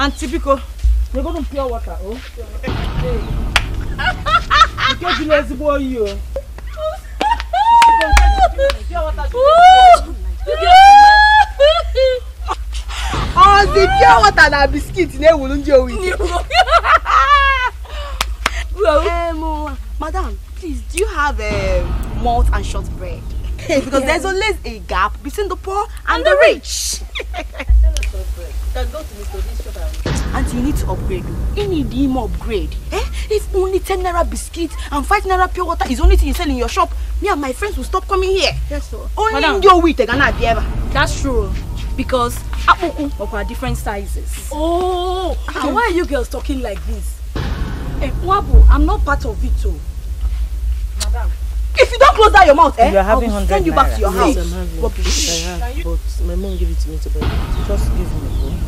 Auntie Biko, we're going to pure water, oh? Hey. You get lazy boy, you. You pure water. Oh, the pure water and biscuit, they won't do it. Madam, please, do you have malt and shortbread? Because there's always a gap between the poor and the rich. And you need to upgrade. You need him upgrade. Eh? If only 10 naira biscuits and 5 naira pure water is only thing you sell in your shop, me and my friends will stop coming here. Yes, sir. Only in your wheat, that's true. Because of our different sizes. Oh, and why are you girls talking like this? Hey, Wabu, I'm not part of it, too. Madam. If you don't close down your mouth, eh? I will send you back to your house. But my mom gave it to me to buy. Just give me a bag.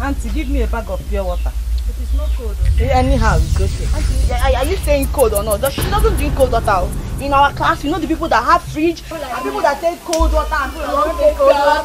Auntie, give me a bag of pure water. But it's not cold. Anyhow, it's okay. Auntie, are you saying cold or not? She doesn't drink cold water. In our class, you know the people that have fridge, and people that take cold water and people that don't take cold water.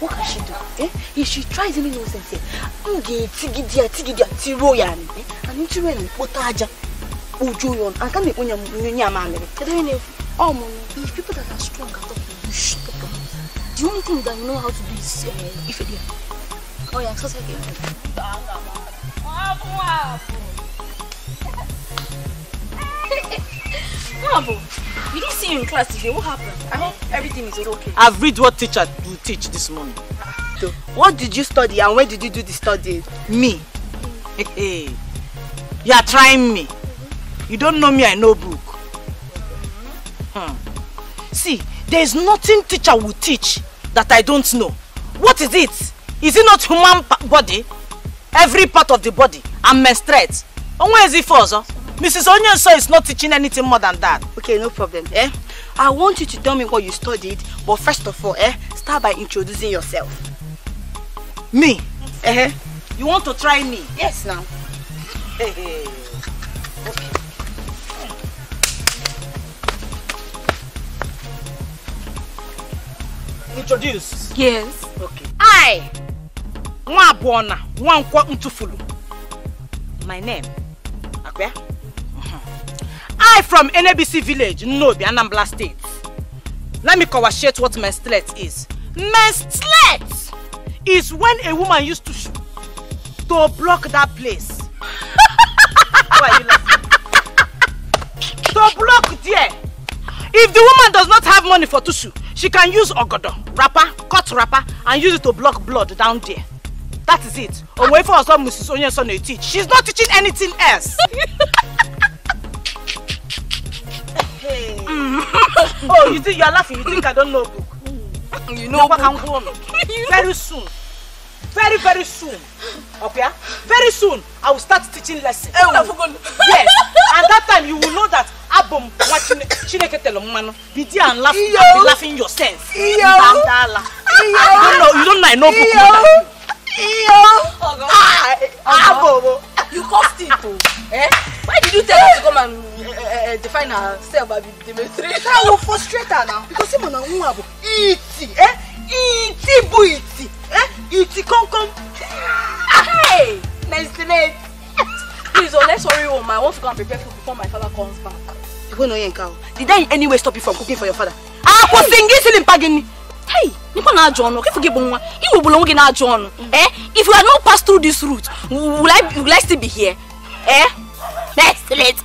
What can she do? Eh? If she tries any nonsense, if people that are strong are talking, you shut up your mouth. The only thing that you know how to do is if it is. Oh yeah, so sorry. Mabo, we didn't see you in class today. What happened? I hope everything is okay. I've read what teacher will teach this morning. So, what did you study and when did you do the study? Me. Hey, you are trying me. You don't know me, I know book. See, there is nothing teacher will teach that I don't know. What is it? Is it not human body? Every part of the body. And menstruate. And where is it for? So? Mrs. Onyenso is not teaching anything more than that. Okay, no problem. Eh? I want you to tell me what you studied, but first of all, start by introducing yourself. Me? You want to try me? Yes, now. Okay. Introduce? Yes. Okay. I, Mwabona, Mwankwa Ntufulu. My name. Okay. I from NABC village, Nobi, Anambra State. Let me corroborate what menstruate is. Menstruate is when a woman used to shoot to block that place. Why are you laughing? To block there. If the woman does not have money for tissue, she can use ogodo, cut wrapper, and use it to block blood down there. That is it. Away for us, Mrs. Onyenson will teach. She's not teaching anything else. Hey. Oh, you think you're laughing? You think I don't know book? You know what I'm going on. Very soon. Very, very soon. Okay? Very soon, I will start teaching lessons. Oh. Yes. And that time, you will know that Abom, Chineke and laugh, you be laughing yourself. You don't know, I know book. You cost it. Why did you tell her to come and define herself as the menstruation? I will frustrate her now. Because I'm not going to eat it. Eat it. Hey! Menstruate. Please, let's hurry home. I want to go and prepare food before my father comes back. You go no yanka. Did I in any way stop you from cooking for your father? I was singing in Pagini. Hey, you can't join. Okay, forget Bonwa. You will belong in our journal. If you had not passed through this route, will I still be here? Next, let's.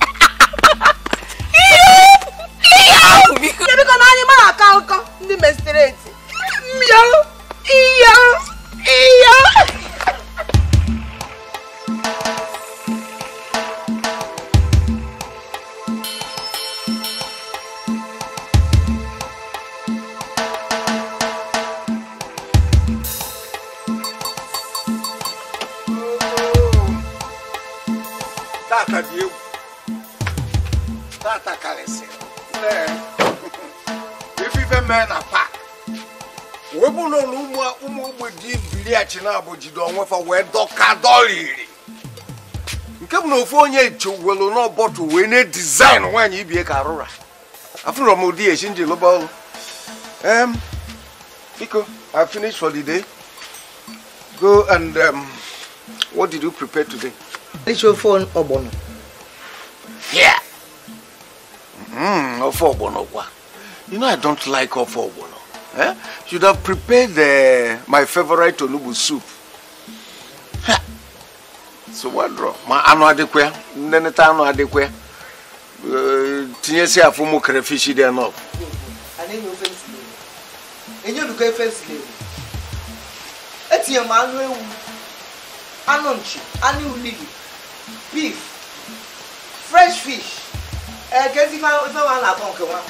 I finished for the day. Go and what did you prepare today? Your phone obono. Yeah. Ofo obono kwa. You know I don't like ofo obono. Should have prepared my favorite onubu soup. So what draw? Ma ano adekwe, neneta ano adekwe. Tinyesi afumu crayfish there now. Ani no fancy. Enyo duka fancy. Etiya ma anwe wu. Anonchi, ani ulili. Beef, fresh fish. Gezi ma wa na kon ke wa.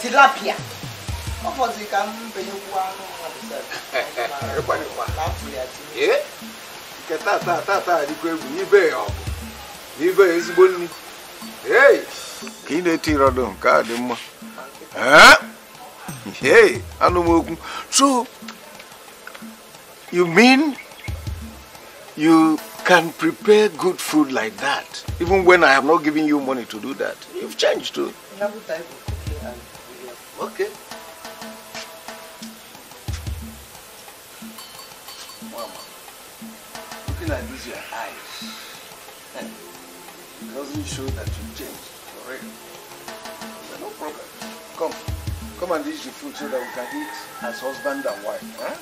Tilapia. Opposite ka mbenye kwa ano ma bisa. E kwa ni kwa. Eh? Tata, you go to hey, hey, I don't. So, you mean you can prepare good food like that, even when I have not given you money to do that? You've changed too. Okay. Like this, your eyes. It doesn't show that you changed already. So no problem. Come. Come and eat the food so that we can eat as husband and wife. Huh?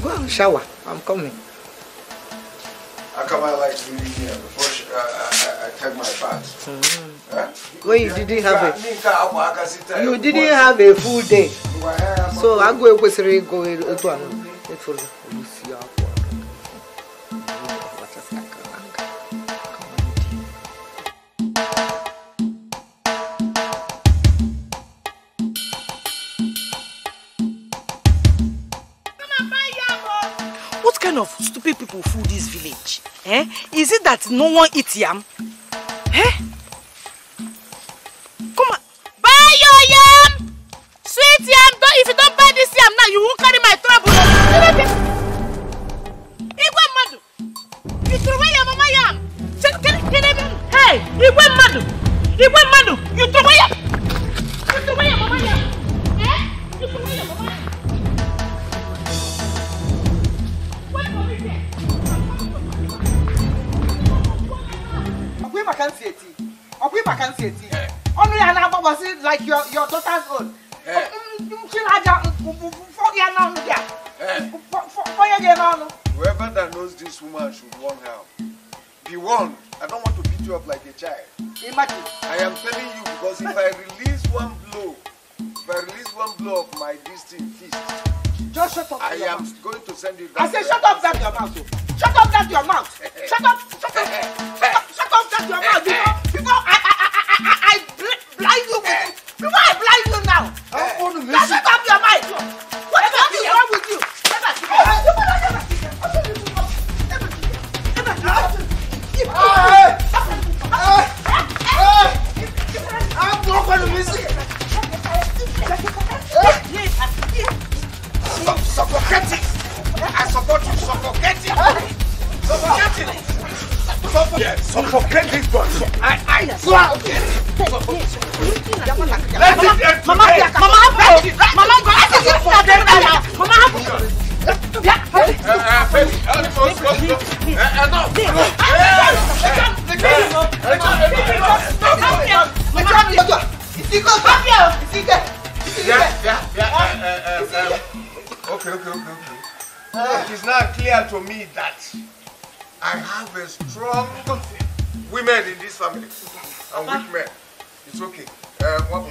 Go and shower. I'm coming. I come out like you here before I take my bath. When you didn't have it. You didn't have a full day. So I go to another. Of stupid people fool this village. Eh? Is it that no one eats yam? Eh? Come on. Buy your yam! Sweet yam! Don't, if you don't buy this yam now, you won't carry my trouble. Igwe Madu! You throw away your mama yam! Hey! Igwe Madu! Igwe Madu! You throw away your... You throw away your mama yam! Eh? You throw away your mama yam! I can't see it. Only I was it like your daughter's own. Whoever that knows this woman should warn her. Be warned. I don't want to beat you up like a child. Imagine. I am telling you because if I release one blow, of my distant fist, just shut up. I am going to send you back. I said, shut up that your mouth. Shut up that your mouth. It is now clear to me that I have a strong women in this family and weak men. It's okay. You have won.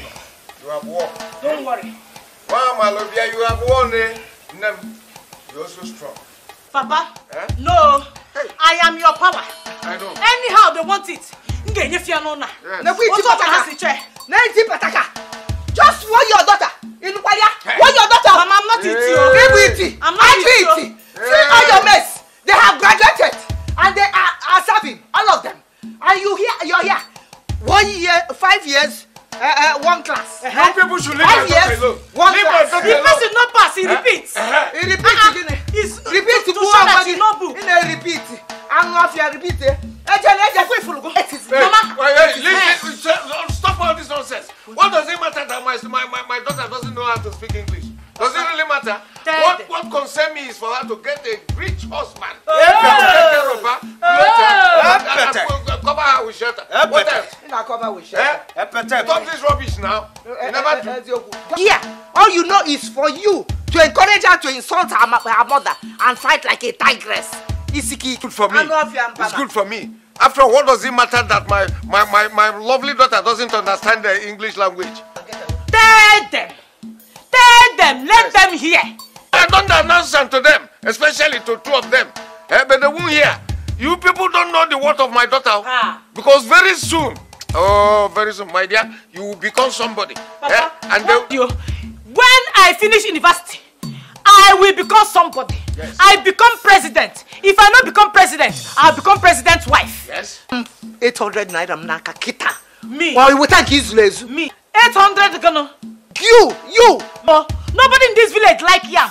Don't worry. Malovia, you have won. You're also strong. Papa, no. Hey. I am your power. I know. Anyhow, they want it. Yes. Just warn your daughter. Warn your daughter. Mama, I'm not eating. I'm not eating. See all your mates. They have graduated and they are serving. All of them. And you're here. 1 year, 5 years, one class. Some people should leave my daughter alone. Leave my daughter not pass. He repeats. He repeats again. Repeat to show that she no book. Repeat. I'm not here. Repeat. Mama, stop all this nonsense. What does it matter that my daughter doesn't know how to speak English? Does it really matter? What concerns me is for her to get a rich husband. Cover her with shelter. What else? Cover with shelter. Stop this rubbish now. Never do. Yeah, all you know is for you to encourage her to insult her mother and fight like a tigress. It's good for me. It's good for me. After all, what does it matter that my lovely daughter doesn't understand the English language? Tell them. Let them hear. I don't announce them to them, especially to two of them. But they won't hear. You people don't know the word of my daughter. Because very soon, my dear, you will become somebody. Papa, when I finish university, I will become somebody. Yes. I become president. If I not become president, I'll become president's wife. Yes. 800 naira mnaka kita. Me. Well, we thank you. Me. 800 gonna. You. Nobody in this village like yam.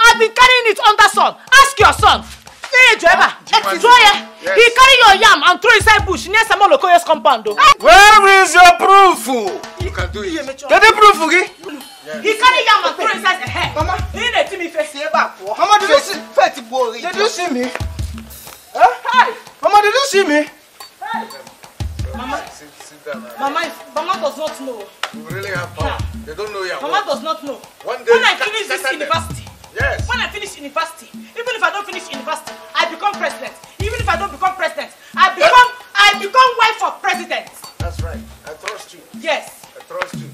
I've been carrying it under sun. Ask your son. Hey, driver. He carry your yam and throw inside bush near Samolo Koye's compound. Where is your proof? You can do it. Get the proof, okay? Yes. He carry yam and throw inside the head. Mama, he didn't see me face here back. Mama, did you see me? Huh? Hi. Mama, did you see me? Hey. Mama, sit down, Mama does not know. You really have power. Yeah. They don't know you. Mama does not know. One day, when I finish this university, yes. When I finish university, even if I don't finish university, I become president. Even if I don't become president, I become wife of president. That's right. I trust you. Yes. I trust you.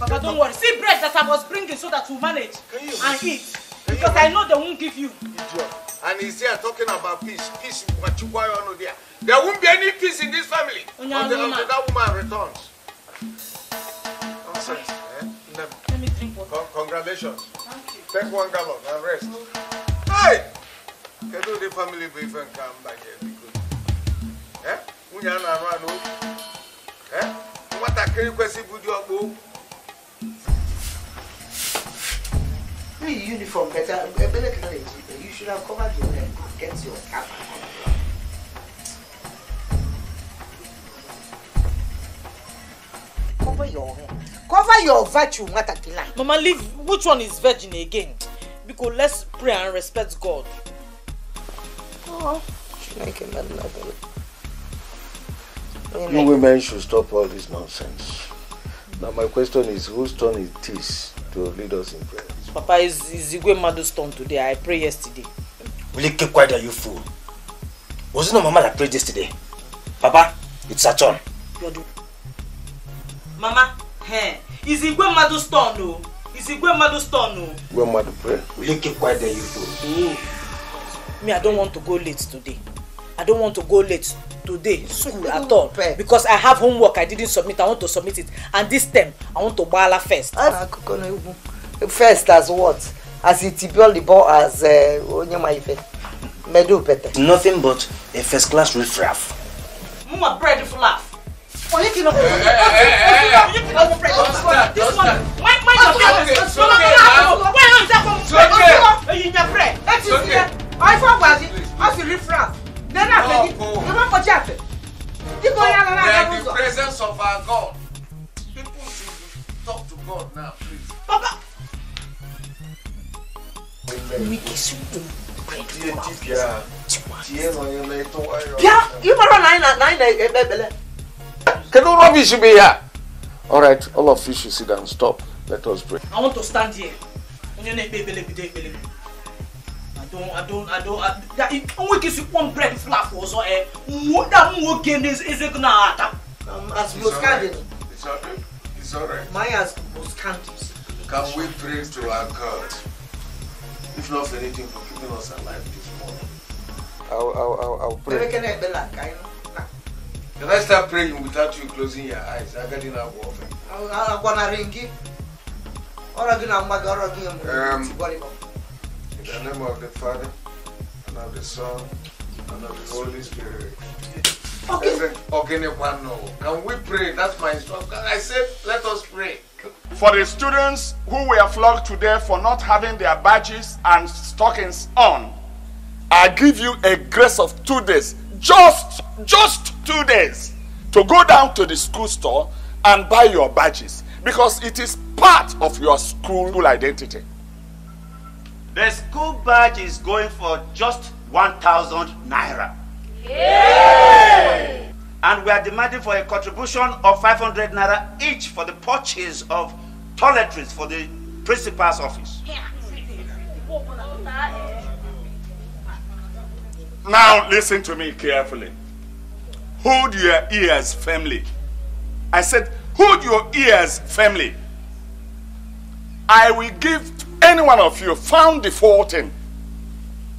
Papa, don't worry. See bread that I was bringing so that you manage and eat. Because I know they won't give you. Idiot. And he's here talking about peace. Peace, but you why are not there. There won't be any peace in this family until that woman returns. Nonsense. Eh? Let me drink water. Congratulations. Thank you. Take 1 gallon and rest. Okay. Hey! Can do the family brief and come back here? Be good. Eh? Eh? What a request you do. Uniform better, better knowledge. You should have covered your head, get your cap. Cover your head. Cover your virtue, Matakila. Mama, leave. Which one is virgin again? Because let's pray and respect God. Oh, like a man, you women should stop all this nonsense. Now, my question is, whose turn is this to lead us in prayer? Papa, is Igwe Mado's turn today. I prayed yesterday. Will you keep quiet, you fool? Was it not Mama that prayed yesterday? Papa, it's her turn. Mama, hey, is Igwe Mado's turn, no? Is Igwe Mado's turn, no? Igwe Mado pray. Will you keep quiet, you fool? Me, I don't want to go late today. I don't want to go late today, school at all. Because I have homework I didn't submit. I want to submit it. And this time, I want to bala first. First as what? As it be all the ball as Onyemaife. Medu better. Nothing but a first class riffraff. Mama bread fluff. Oh, you cannot. This one. Why the presence of our God. People should talk to God now, please. Papa. All right, all of you should sit down. Stop. Let us pray. I want to stand here. It's all right. Can we pray to our God? If not for anything, for keeping us alive this morning. I'll pray. Can I start praying without you closing your eyes? I got in our warfare. I'm gonna ring you. In the name of the Father, and of the Son, and of the Holy Spirit. Okay. Can we pray? That's my instruction. I said, let us pray. For the students who were flogged today for not having their badges and stockings on, I give you a grace of 2 days, just 2 days, to go down to the school store and buy your badges, because it is part of your school identity. The school badge is going for just 1,000 naira. Yay! And we are demanding for a contribution of 500 naira each for the purchase of toiletries for the principal's office. Now listen to me carefully. Hold your ears firmly. I said, hold your ears firmly. I will give any one of you found defaulting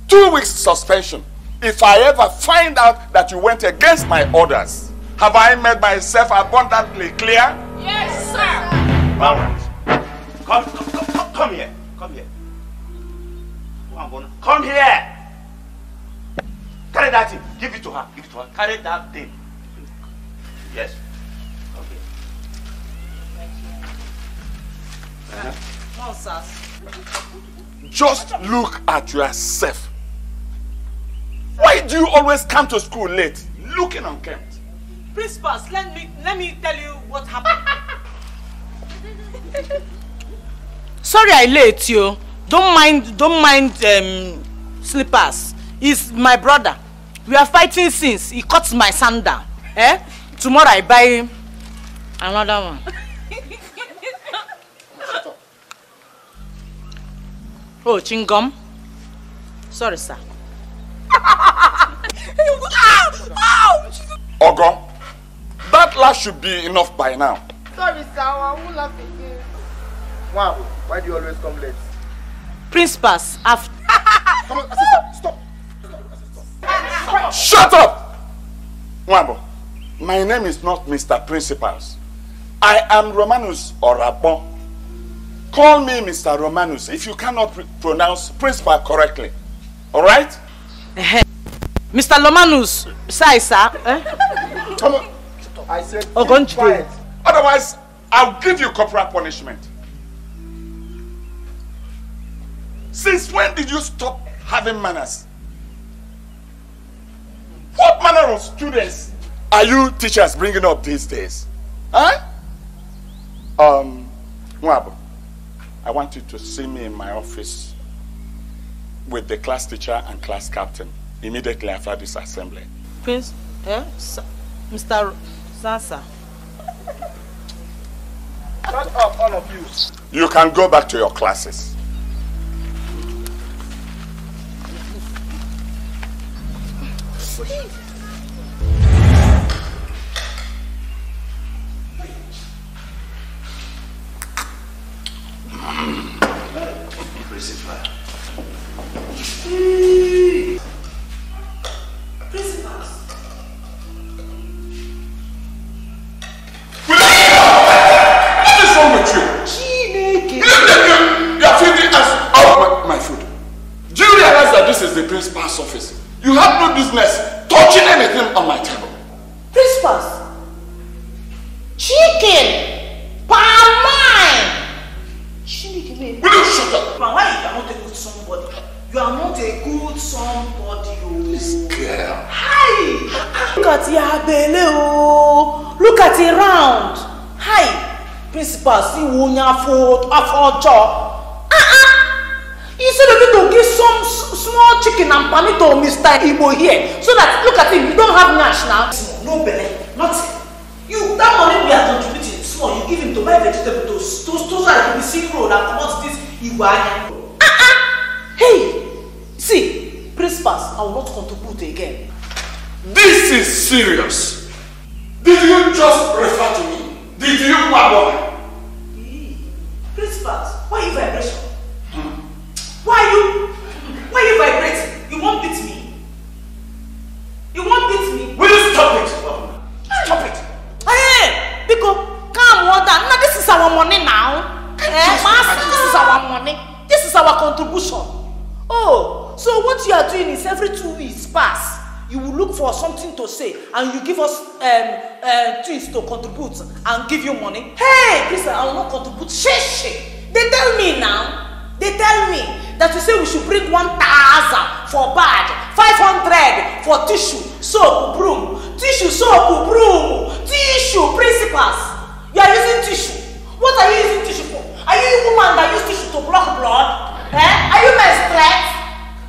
2 weeks suspension if I ever find out that you went against my orders. Have I made myself abundantly clear? Yes, sir. All right. Come here. Come here. Come here. Carry that thing. Give it to her. Give it to her. Carry that thing. Yes. Come here. Just look at yourself. Why do you always come to school late? Looking unkempt. Principal, let me tell you what happened. Sorry I late you. Don't mind slippers. He's my brother. We are fighting since. He cuts my sandal. Eh? Tomorrow I buy him another one. Oh, chingum. Sorry, sir. Ogon, that laugh should be enough by now. Sorry, sir. I won't laugh again. Wow, why do you always come late? Principals, after. Come on, assistant, stop. Shut up! Mwambo, my name is not Mr. Principals. I am Romanus Orabon. Call me Mr. Romanus if you cannot pronounce principal correctly. Alright? Mr. Romanus, say, sir. Eh? Come on. I said, keep quiet. Otherwise, I'll give you corporal punishment. Since when did you stop having manners? What manner of students are you teachers bringing up these days? Huh? Mwabo, I want you to see me in my office with the class teacher and class captain immediately after this assembly. Prince, Mr. Sansa. Shut up, all of you. You can go back to your classes. And give you money. Hey, Christian, I will not contribute. Shit. They tell me now. They tell me that you say we should bring 1,000 for bag, 500 for tissue, soap, broom, tissue, soap, broom, tissue, principals. You are using tissue. What are you using tissue for? Are you a woman that uses tissue to block blood? Eh? Are you menstruate?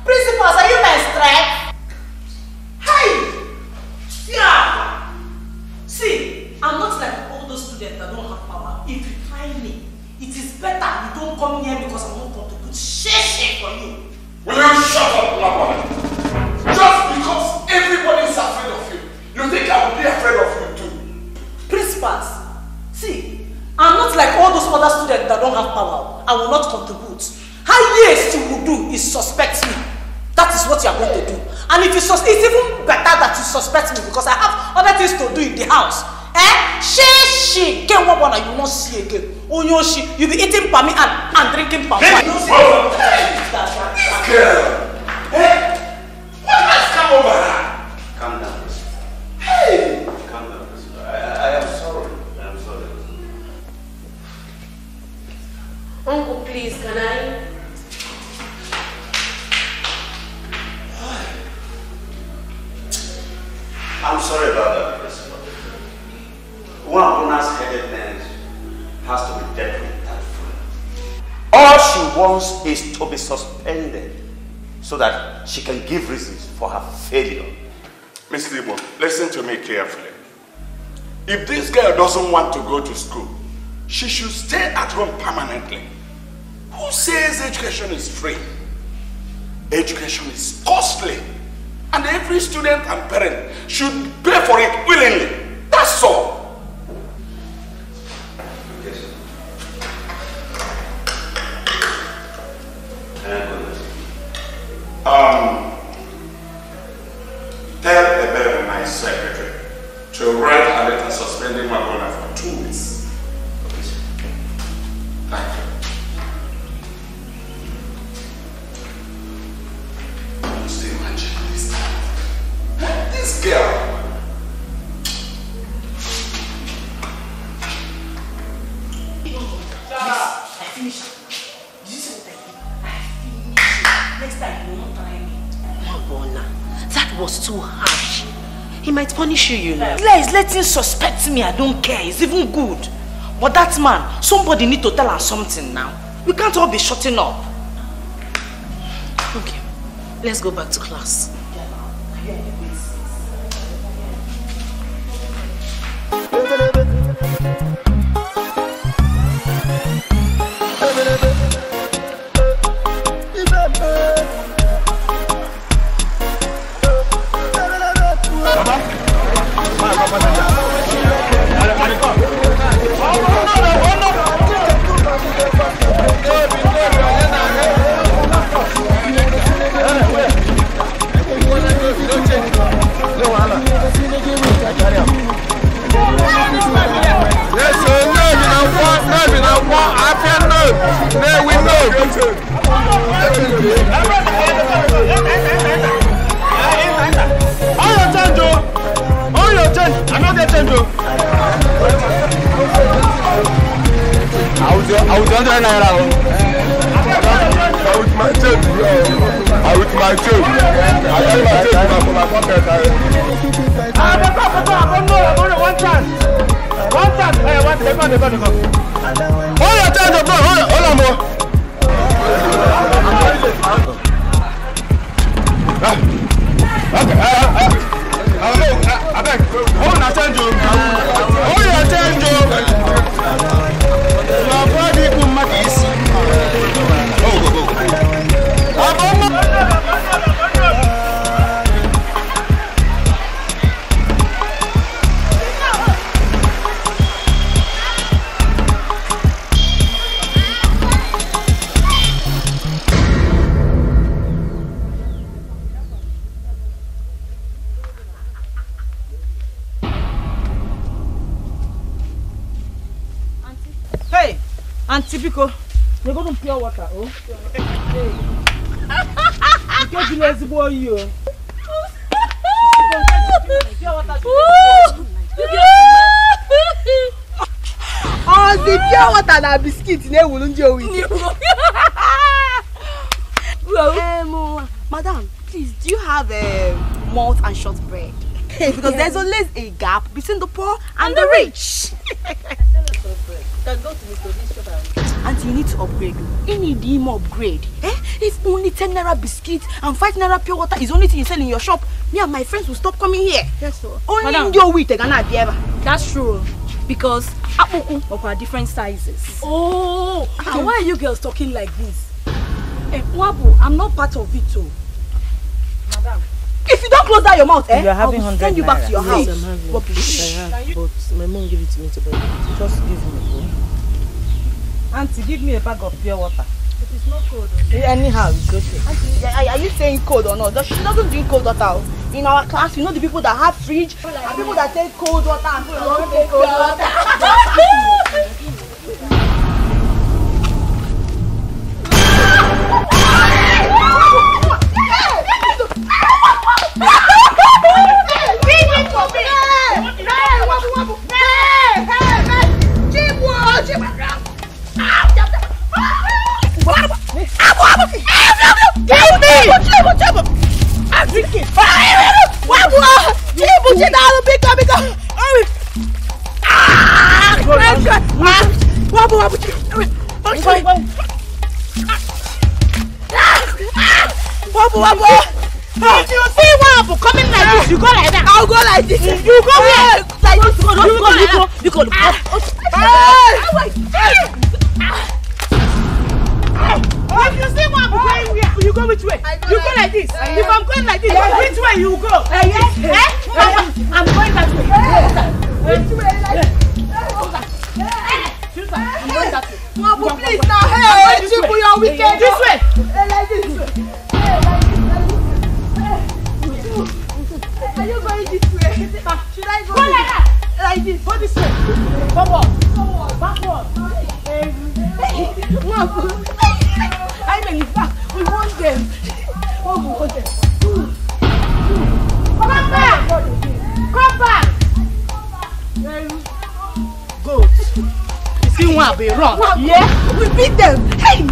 Principals, are you menstruate? Hey, yeah. See, I'm not like students that don't have power. If you try me, it is better you don't come here because I won't contribute shit for you. Will you shut up, Mama? Just because everybody is afraid of you, you think I will be afraid of you too? Principals, see, I'm not like all those other students that don't have power. I will not contribute. How yes you will do is suspect me. That is what you are going to do. And if you it's even better that you suspect me because I have other things to do in the house. Eh? She, get what one you won't see again. Oh, no, she, you'll be eating pami and drinking pami. Hey, this girl, eh? What has come over her? Calm down, please. Hey, calm down, please. I am sorry. I am sorry. Uncle, please, can I? I'm sorry about that. One of Una's headed men has to be dealt with that friend. All she wants is to be suspended so that she can give reasons for her failure. Miss Libo, listen to me carefully. If this girl doesn't want to go to school, she should stay at home permanently. Who says education is free? Education is costly, and every student and parent should pay for it willingly. That's all. Tell Ebere, my secretary, to write a letter suspending my brother for 2 weeks. Thank you. Just imagine this time. This girl. Too harsh. He might punish you, you know. Please, let him suspect me. I don't care. It's even good. But that man, somebody need to tell us something now. We can't all be shutting up. Okay, let's go back to class. There we go. All your change. I'm not getting change. I want my change. Typical, they go to pure water. Oh, because you lazy boy, you. Oh, the pure water na biscuit. They won't do it. Madam, please, do you have malt and shortbread? Because there's always a gap between the poor and the rich. Go to Mr. And you need to upgrade. You need him upgrade. Eh? If only 10 naira biscuits and 5 naira pure water is only thing you sell in your shop, me and my friends will stop coming here. Yes, sir. Only in your wheat, that's true. Because of our different sizes. Oh, and why are you girls talking like this? Hey, I'm not part of it, too. Madam. If you don't close down your mouth, eh? I will send you back to your house. But my mom gave it to me to buy. Just give me a Auntie, give me a bag of pure water. But it's not cold. Anyhow, it's okay. Auntie, are you saying cold or not? She doesn't drink cold water. In our class, you know the people that have fridge, and like people that take cold water and people that don't take cold water. I'm drinking. If you say one for coming like this, you go like that. I'll go like this. You go like this. Like this. You go like that. If you say one for going here, you go which way? You go like this. If I'm going like this, which way you go? I'm going that way. Which way? I'm going that way. Mama, please now. Hey, Chibu, you're wicked. This way. Like this. Are you going this way? Should I go like that? Like this. Go this way. Forward. Backward. I mean, we want them. We want them. Come back. Come back. Go. You see one be wrong. Yeah. We beat them. Hey.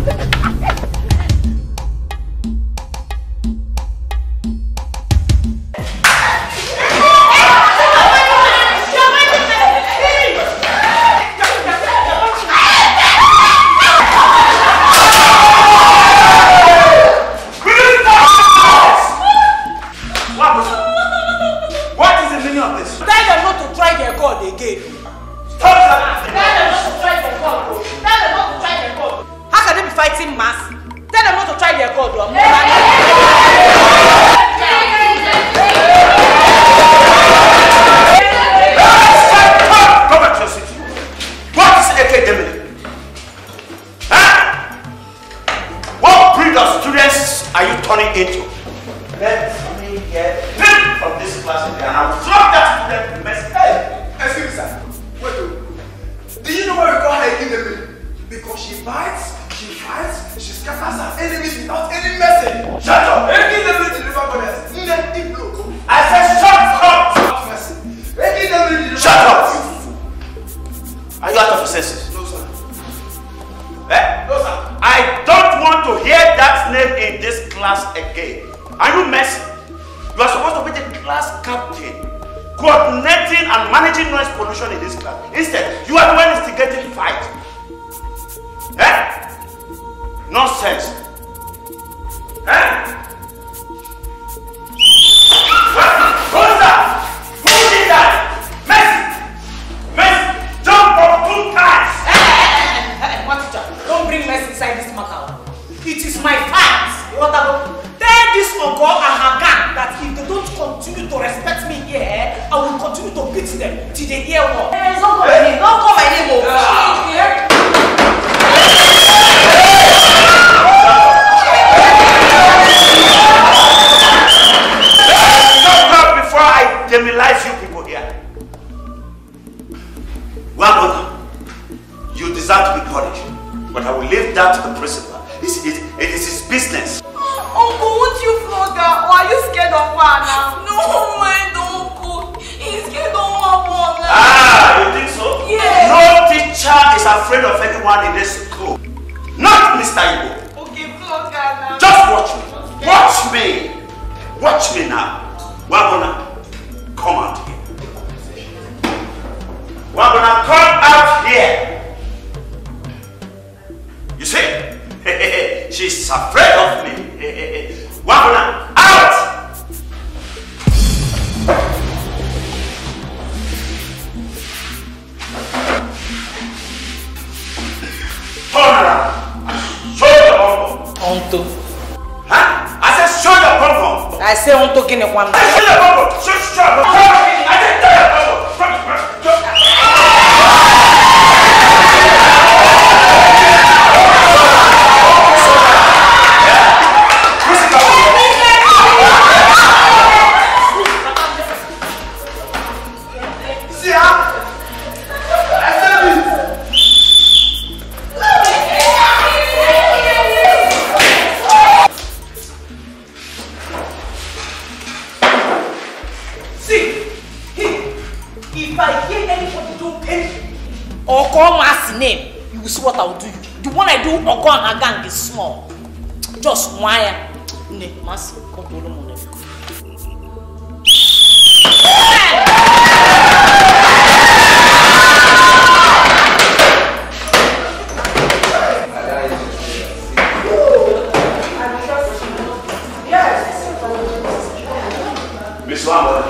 Miss Lambert,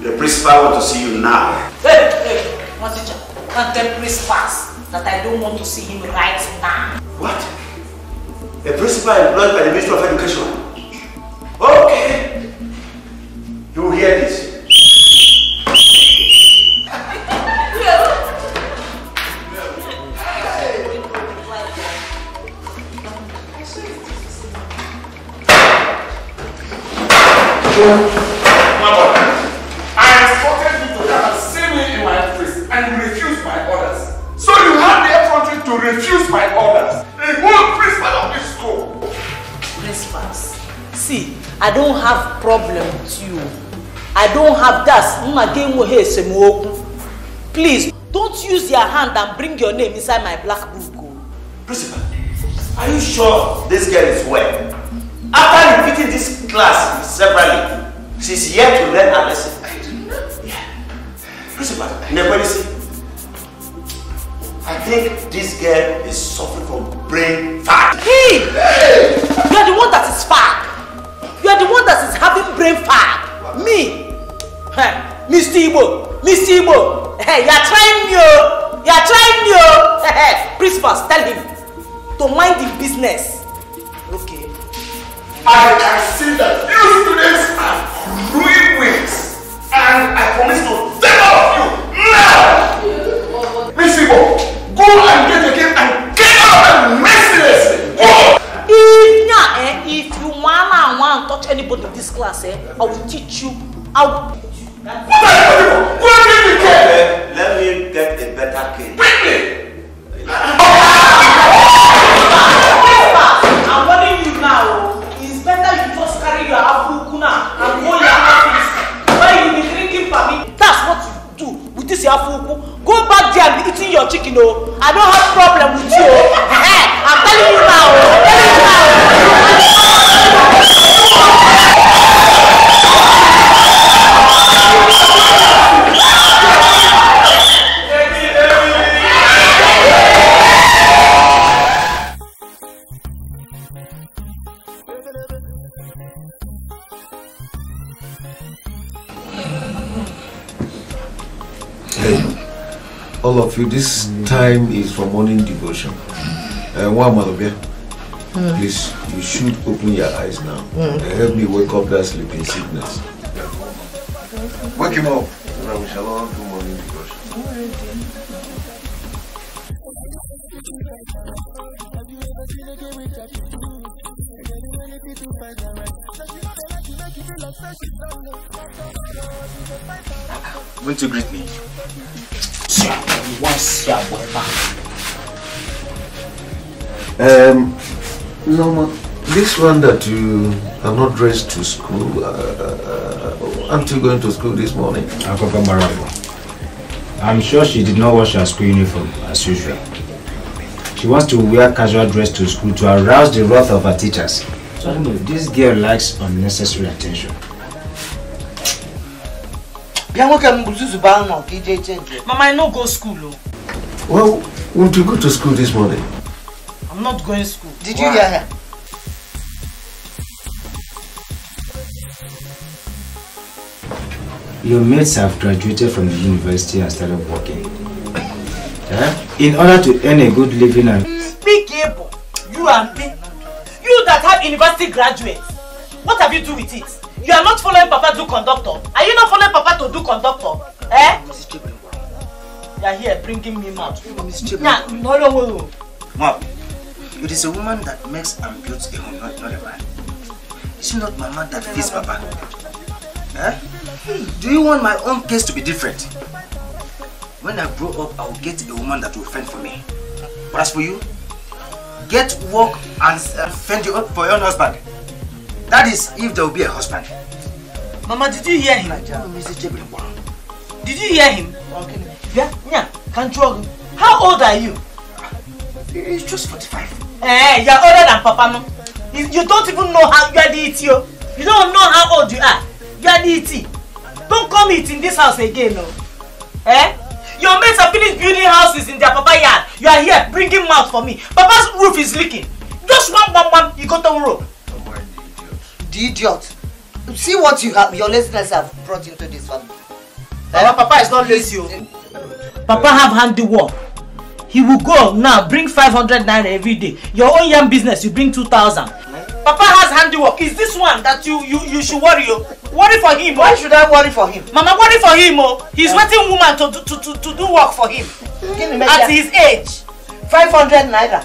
the principal wants to see you now. Hey, my teacher, can't tell principals that I don't want to see him right now. What? A principal employed by the Ministry of Education? Okay. You will hear this. Mother, I instructed you to come and see me in my office and refuse my orders. So you had the effrontery to refuse my orders. The whole principal of this school. Principals, see, I don't have problem with you. I don't have that. Please, don't use your hand and bring your name inside my black book. Principal, are you sure this girl is well? After repeating this class severally, she's here to learn a lesson. I did not. Principal, nobody see. I think this girl is suffering from brain fat. Hey! You are the one that is fat. You are the one that is having brain fat. Me? Hey, Mr. Igbo. Mr. Igbo. Hey, you are trying me. You are trying me. Hey, principal, tell him to mind the business. Okay. I can see that you students are growing wings, and I promise to take all of you now! Miss Igbo, go and get the game and get out of them mercilessly! Go! If you want to touch anybody in this class, I will teach you. I will teach you. What are you doing? Go and get the game! Let me get a better game. Bring me! I'm warning you now. That's what you do with this yafuku. Go back there and be eating your chicken. Oh, I don't have problem with you. I'm telling you now. All of you, this time is for morning devotion. One mother, please, you should open your eyes now. Help me wake up that sleeping sickness. Wake him up. We shall all do morning devotion. Went to greet me. No, this one that you are not dressed to school, aren't you going to school this morning? I'm sure she did not wash her school uniform as usual. She wants to wear casual dress to school to arouse the wrath of her teachers. So I don't know, this girl likes unnecessary attention. Mama, I no go school. Oh. Well, won't you go to school this morning? I'm not going to school. Did you hear her? Your mates have graduated from the university and started working. In order to earn a good living and... Speak able, you and me. You that have university graduates, what have you do with it? You are not following Papa to do conductor. Are you not following Papa to do conductor? Eh? Mrs. Chibin. You are here bringing me mad. Mrs. Chibin. Nah, no. Mom, it is a woman that makes and builds a home, not a man. Is it not my man that feeds Papa? Eh? Do you want my own case to be different? When I grow up, I will get a woman that will fend for me. But as for you, get work and fend you up for your own husband. That is, if there will be a husband. Mama, did you hear him? Did you hear him? Yeah. Can't you? How old are you? He's just 45. Eh, you're older than Papa, no? You don't even know how you are the ET. You don't know how old you are. You are the ET. Don't come eat in this house again, no? Eh? Your mates are finished building houses in their Papa yard. You are here bringing mouth for me. Papa's roof is leaking. Just one, you got the rope. The idiot. See what you have, your laziness have brought into this family. Papa is not lazy. Papa have handiwork. He will go now, bring 500 naira every day. Your own young business, you bring 2,000. Papa has handiwork. Is this one that you should worry? Worry for him. Why should I worry for him? Mama, worry for him. He's waiting woman to do work for him. At his age. 500 naira.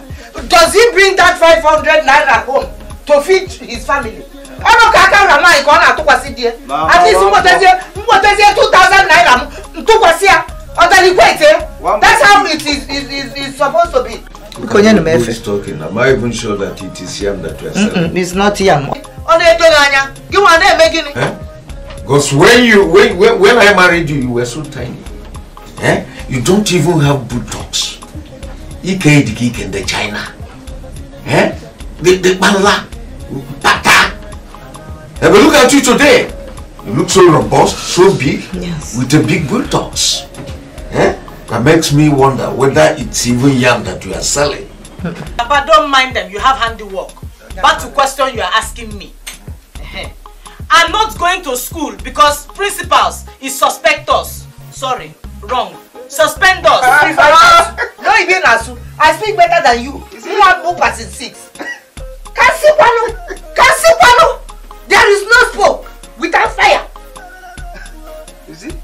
Does he bring that 500 naira home to feed his family? I don't care how much I took was here. At least what is 2,000 naira? Took was here. That's how it is supposed to be. Who's talking? Am I even sure that it is yam that we are selling? It's not yam. You are not making it. Because when I married you, you were so tiny. Eh? You don't even have buttocks. Ike the geek in the China. Eh? The Bangla. Pata. Have a look at you today. You look so robust, so big. Yes. With the big buttocks. Eh? That makes me wonder whether it's even yam that you are selling. Papa, don't mind them. You have handiwork. Back to question you are asking me. I'm not going to school because principals is suspect us. Sorry, wrong. Suspend us. No, even as I speak better than you. You have book as in 6. Kasipano. There is no smoke without fire. Is it?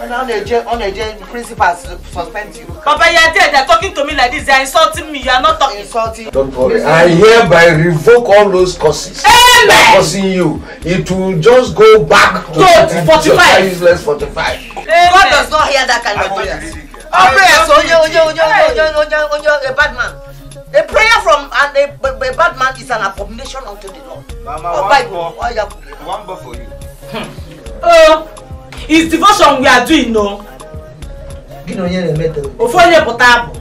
On a principal suspend you. Papa, you are there. They are talking to me like this. They are insulting me. You are not talking. Insulting. Don't worry. I hereby revoke all those curses. Amen. Cursing you, it will just go back to 45. Useless 45. God does not hear that kind of prayers. A bad man. A prayer from a bad man is an abomination unto the Lord. Mama, one more for you. Oh. It's devotion we are doing, no? You know, you're a metal. Before you're potable.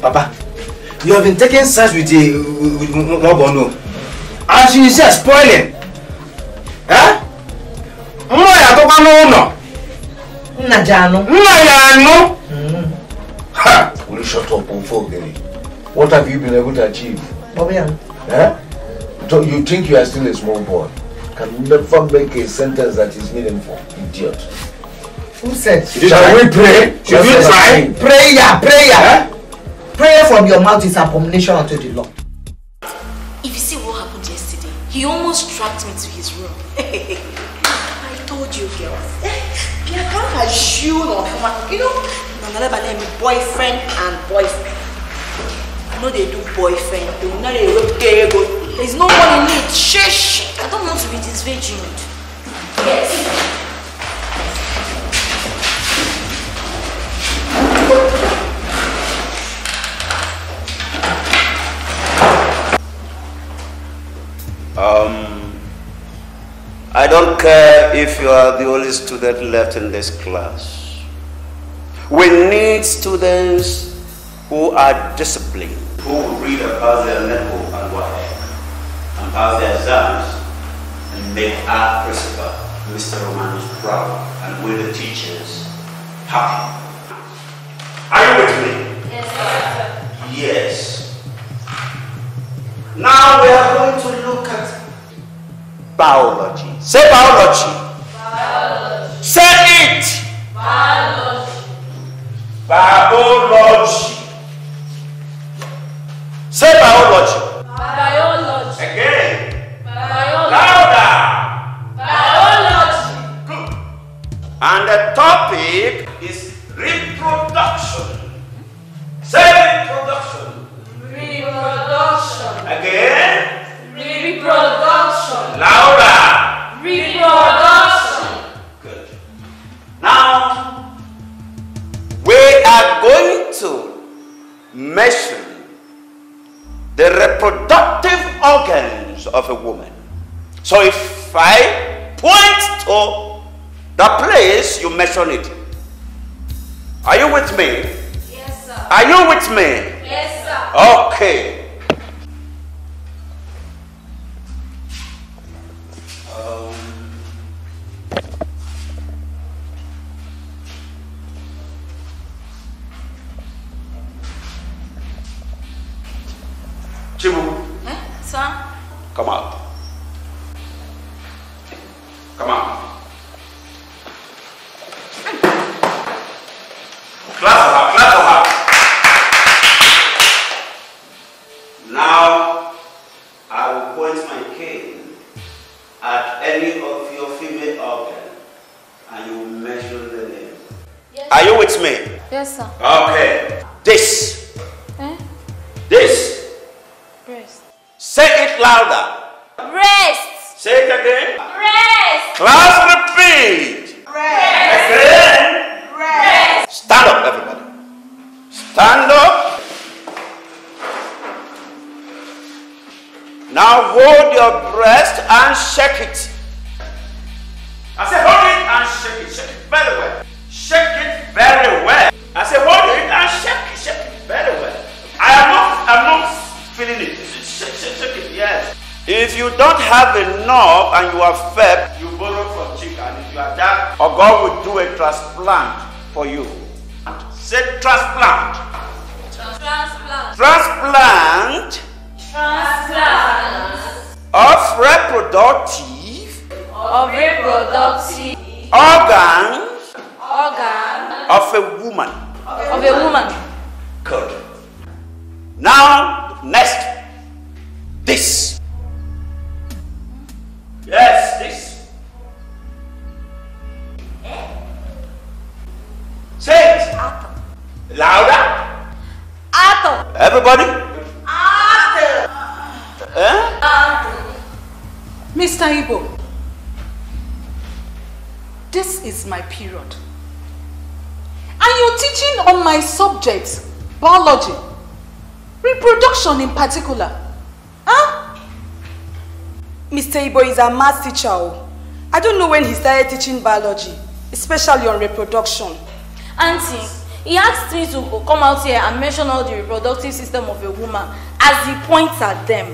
Papa, you have been taking sides with the Mobono. And she is just spoiling. Eh? No, ha! Will you shut up, Ufogeri? What have you been able to achieve? Eh? You think you are still a small boy? Can never make a sentence that is meaningful, idiot. Who said? Shall we pray? Should you try? Prayer. Prayer from your mouth is abomination unto the Lord. If you see what happened yesterday, he almost dragged me to his room. I told you, girls. Yeah, come on, you know, boyfriend and boyfriend. I know they do boyfriend, they will not look there, but there's no one in it. Shh! I don't want to be disvigilant. Yes. I don't care if you are the only student left in this class. We need students who are disciplined, who will read and pass their network and work, and pass their exams, and make our principal, Mr. Romanos, proud, and with the teachers happy. Are you with me? Yes, sir. Yes. Now we are going to look at biology. Say biology. Biology. Say it. Biology. Biology. Say biology. Biology. Again. Biology. Louder. Biology. Good. And the topic is reproduction. Say reproduction. Reproduction. Again. Reproduction. Laura. Reproduction. Good. Now, we are going to measure the reproductive organs of a woman. So if I point to the place, you measure it. Are you with me? Yes, sir. Are you with me? Yes, sir. Okay. of your female organ and you measure the name. Yes. Are you with me? Yes, sir. Okay. This. Eh? This. Breast. Say it louder. Breast. Say it again. Breast. Class, repeat. Breast. Again. Breast. Stand up, everybody. Stand up. Now hold your breast and shake it. I say hold it and shake it. Shake it very well. Shake it very well. I say hold it and shake it. Shake it very well. I'm not feeling it. Shake it. Yes. If you don't have enough and you are fed, you borrow from chick, and if you are that, or God will do a transplant for you. Say transplant. Transplant. Transplant. Transplant. Of reproductive. Organ. Of a woman. Good. Now, next. This. Yes, this. Say it. Atom. Louder. Atom. Everybody. Atom. Atom. Mr. Igbo, this is my period. And you're teaching on my subject, biology, reproduction in particular. Huh? Mr. Igbo is a math teacher. I don't know when he started teaching biology, especially on reproduction. Auntie, he asked me to come out here and mention all the reproductive system of a woman as he points at them.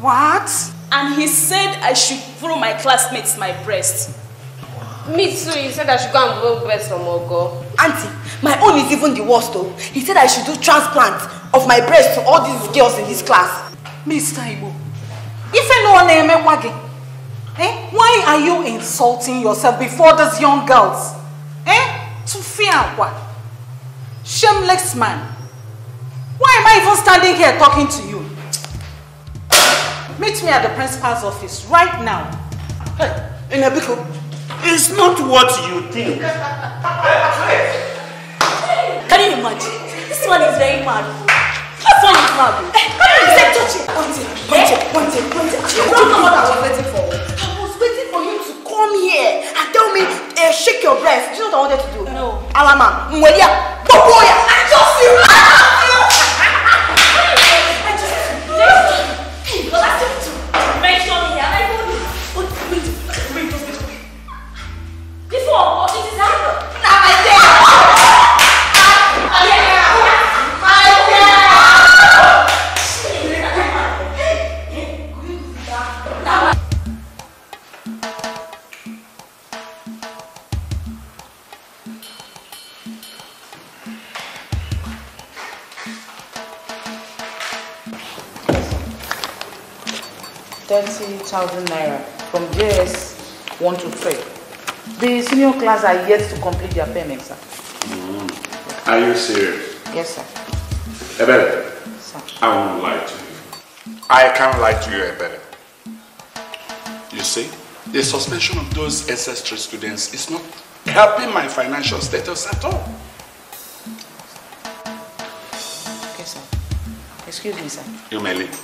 What? And he said I should throw my classmates my breast. Me too, he said I should go and blow breast from Ogo. Auntie, my own is even the worst though. He said I should do transplant of my breast to all these girls in this class. Mr. Igbo, if I know Neheme Wage, eh? Why are you insulting yourself before these young girls? Eh? To fear what? Shameless man. Why am I even standing here talking to you? Meet me at the principal's office right now. Hey, Inebiko, it's not what you think. Can you imagine? This one is very mad. That's one is mad. I was waiting for you to come here and tell me, shake your breast. Do you know what I wanted to do? No. Alama, Mwelia, Boboya, I just you asked him to mention me and I told you. Before, what is happening? ₦30,000 from JS 1 to 3. The senior class are yet to complete their payments, sir. Mm. Are you serious? Yes, sir. Ebere, sir, I won't lie to you. I can't lie to you, Ebere. You see, the suspension of those SS3 students is not helping my financial status at all. Okay, sir. Excuse me, sir. You may leave.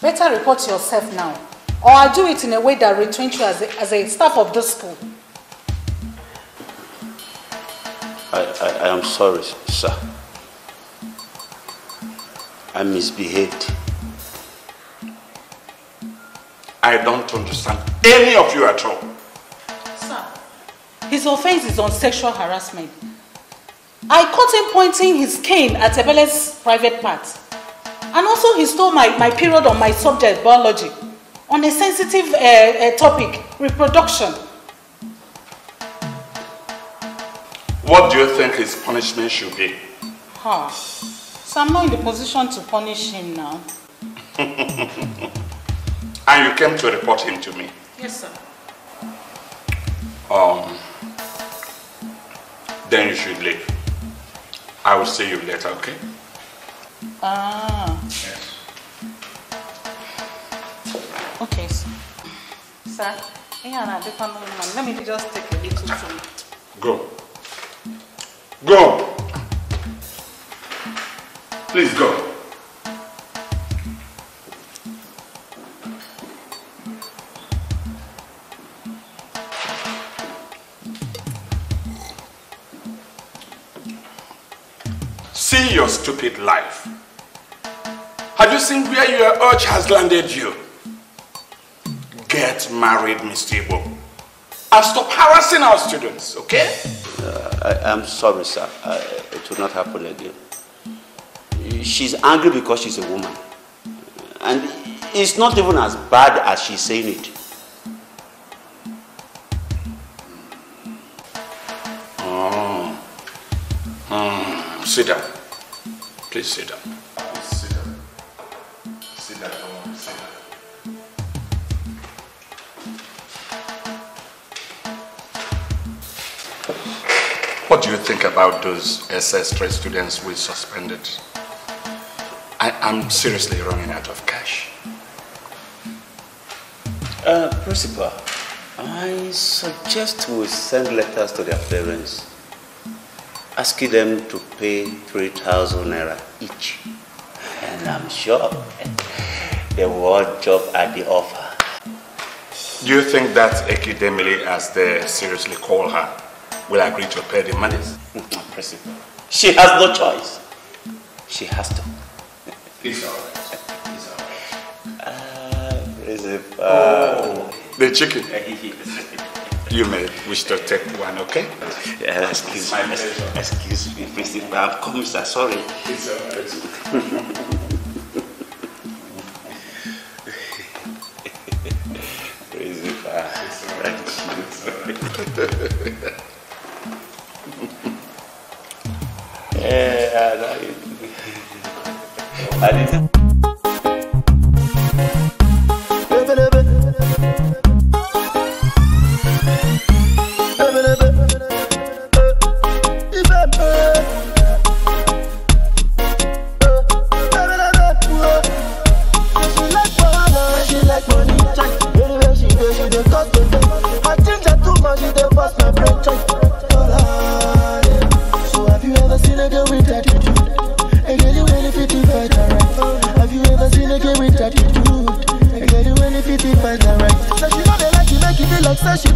Better report yourself now, or I'll do it in a way that retrench you as a staff of this school. I am sorry, sir. I misbehaved. I don't understand any of you at all. Sir, his offense is on sexual harassment. I caught him pointing his cane at Ebele's private part. And also he stole my period on my subject, biology, on a sensitive topic, reproduction. What do you think his punishment should be? Huh. So I'm not in the position to punish him now. And you came to report him to me? Yes, sir. then you should leave. I will see you later, okay? Ah. Yes. Okay, sir. Sir, let me just take a little time. Go. Go! Please go. See your stupid life. Have you seen where your urge has landed you? Get married, Miss Igbo. And stop harassing our students, okay? I'm sorry, sir. It will not happen again. She's angry because she's a woman. And it's not even as bad as she's saying it. Oh. Sit down. Please sit down. Please sit down. Sit down. Come on, sit down. What do you think about those SS3 students we suspended? I'm seriously running out of cash. Principal, I suggest we send letters to their parents, asking them to pay 3,000 naira each. And I'm sure they will all jump at the offer. Do you think that Ekidemili, as they seriously call her, will agree to pay the money? Principal, she has no choice. She has to. It's all right. It's all right. Principal. Oh, the chicken. You may wish to take one, okay? Excuse me. Excuse me, Principal. I'm coming, sir. Sorry. It's all right. Principal. It's all right. She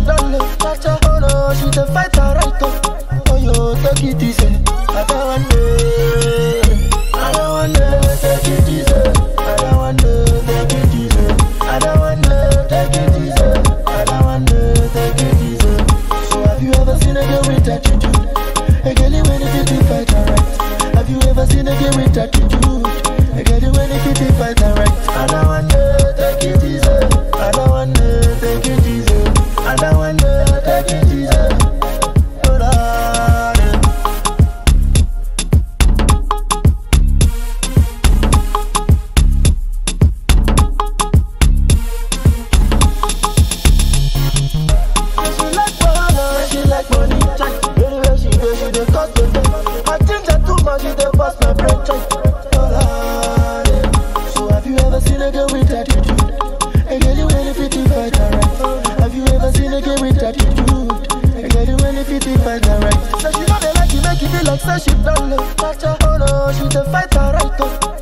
the fighter right.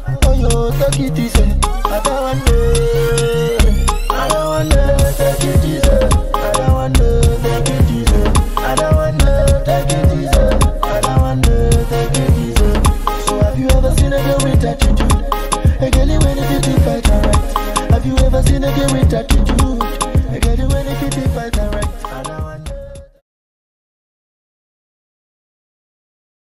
Oh, yo, take it easy. I don't want to.